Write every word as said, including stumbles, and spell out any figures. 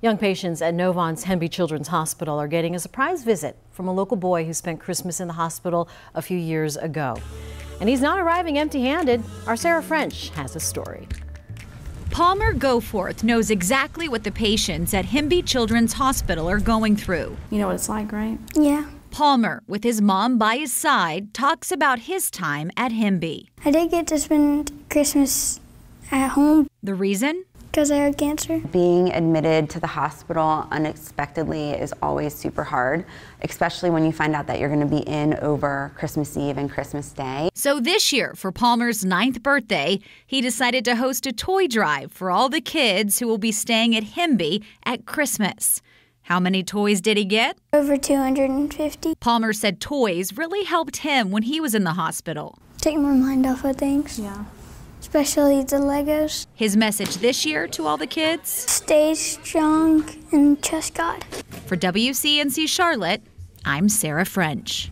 Young patients at Novant's Hemby Children's Hospital are getting a surprise visit from a local boy who spent Christmas in the hospital a few years ago. And he's not arriving empty-handed. Our Sarah French has a story. Palmer Goforth knows exactly what the patients at Hemby Children's Hospital are going through. You know what it's like, right? Yeah. Palmer, with his mom by his side, talks about his time at Hemby. I did get to spend Christmas at home. The reason? Because I had cancer. Being admitted to the hospital unexpectedly is always super hard, especially when you find out that you're going to be in over Christmas Eve and Christmas Day. So this year, for Palmer's ninth birthday, he decided to host a toy drive for all the kids who will be staying at Hemby at Christmas. How many toys did he get? Over two hundred fifty. Palmer said toys really helped him when he was in the hospital. Take my mind off of things. Yeah. Especially the Legos. His message this year to all the kids? Stay strong and trust God. For W C N C Charlotte, I'm Sarah French.